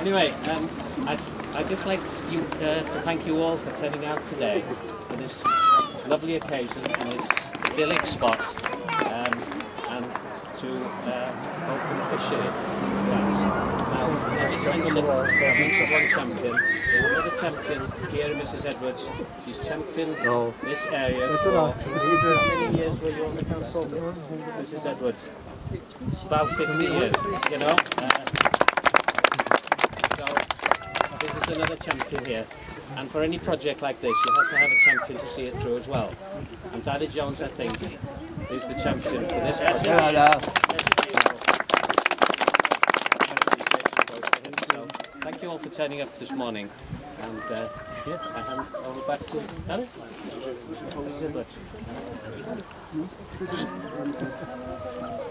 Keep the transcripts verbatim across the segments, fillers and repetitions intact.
Anyway, um, I'd, I'd just like you, uh, to thank you all for turning out today for this lovely occasion in this idyllic spot, um, and to uh, open officially the class. Now, I just mentioned that we have one champion. There's another champion here, Missus Edwards. She's championed no. this area for how many years were you on the council, Missus Edwards? About fifty years, you know. Uh, so this is another champion here, and for any project like this, you have to have a champion to see it through as well. And Daddy Jones, I think, is the champion for this project. Yeah, yeah. So, thank you all for turning up this morning, and uh, yeah, I hand over back to Ellie.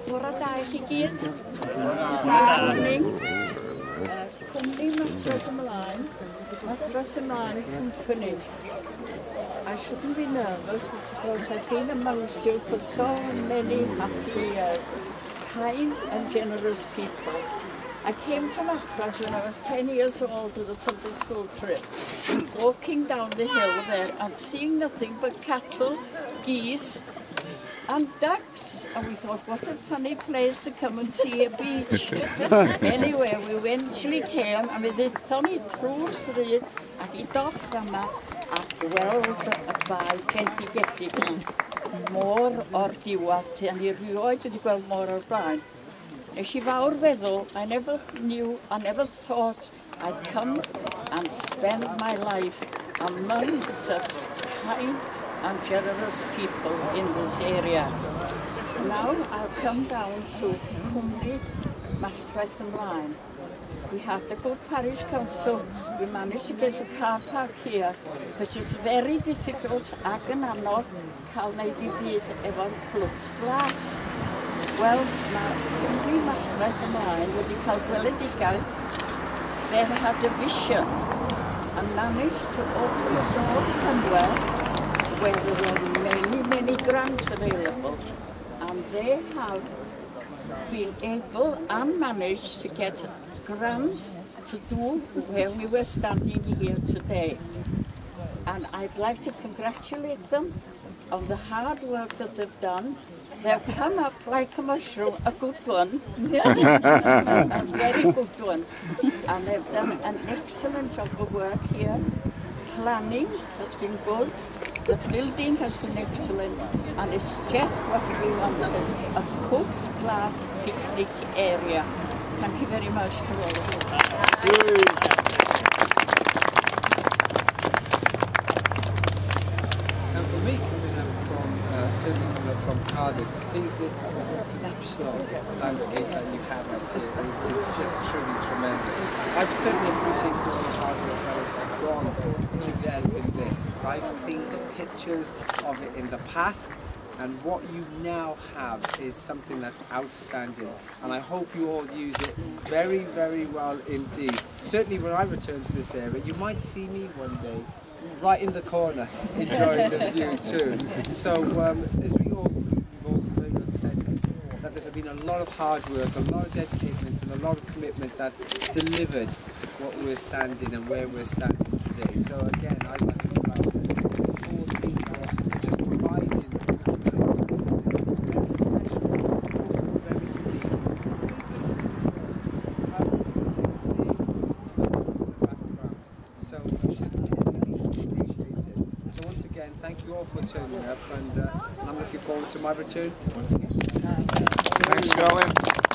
Goedendag, Gikiet. Goedendag. Kom niet met Rosemarijn. Rosemarijn komt vanaf. I shouldn't be nervous because I've been amongst you for so many happy years. Kind and generous people. I came to Macbeth when I was ten years old on a Sunday school trip. Walking down the hill there and seeing nothing but cattle, geese, and ducks, and we thought, what a funny place to come and see a beach. Anyway, we eventually came, and we did funny tours through, and we docked them at well by twenty-one. Mor o'r diwad, and I rioed wedi gweld mor o'r blaen. Nes I fawr weddol, I never knew, I never thought I'd come and spend my life among such kind and generous people in this area. Now I'll come down to Cymru, Malltraeth and Line. We had a good parish council. We managed to get a car park here, but it's very difficult ac yn anodd cael neud I byd efo'r plwt glas. Wel, mae Cymru, Malltraeth and Line wedi cael gweledigaeth. They've had a vision and managed to open the door somewhere where there were many, many grants available, and they have been able and managed to get grants to do where we were standing here today. And I'd like to congratulate them on the hard work that they've done. They've come up like a mushroom, a good one, a very good one. And they've done an excellent job of work here. Planning has been good. The building has been excellent, and it's just what we wanted, a Cook's Glass picnic area. Thank you very much to all of you. And for me, coming up from, uh, certainly from Cardiff, to see this exceptional landscape that you have up here is, is just truly tremendous. I've certainly appreciated all the hard work that has gone developing this. I've seen the pictures of it in the past, and what you now have is something that's outstanding, and I hope you all use it very, very well indeed. Certainly when I return to this area, you might see me one day right in the corner enjoying the view too. So um, as we all, we've all very much said, that there's been a lot of hard work, a lot of dedication and a lot of commitment that's delivered what we're standing and where we're standing today. So again, I'd like to congratulate all the people for just providing the ability for something very special, also very unique. People seem to see in the background, so I should really appreciate it. So once again, thank you all for turning up, and uh, I'm looking forward to my return once again. Thanks, Colin.